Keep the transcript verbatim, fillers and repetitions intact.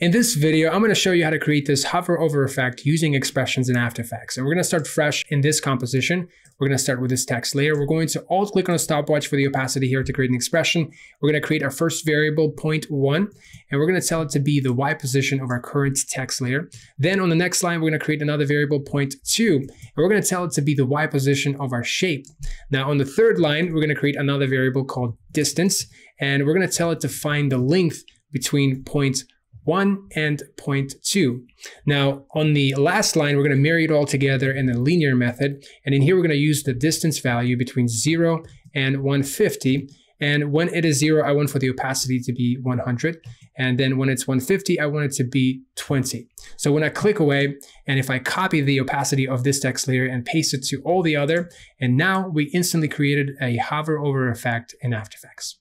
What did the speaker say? In this video, I'm going to show you how to create this hover over effect using expressions in After Effects. And we're going to start fresh in this composition. We're going to start with this text layer. We're going to alt click on a stopwatch for the opacity here to create an expression. We're going to create our first variable zero point one, and we're going to tell it to be the Y position of our current text layer. Then on the next line, we're going to create another variable zero point two, and we're going to tell it to be the Y position of our shape. Now on the third line, we're going to create another variable called distance, and we're going to tell it to find the length between points one and zero point two. Now on the last line, we're going to marry it all together in the linear method. And in here, we're going to use the distance value between zero and one fifty. And when it is zero, I want for the opacity to be one hundred. And then when it's one fifty, I want it to be twenty. So when I click away, and if I copy the opacity of this text layer and paste it to all the other, and now we instantly created a hover over effect in After Effects.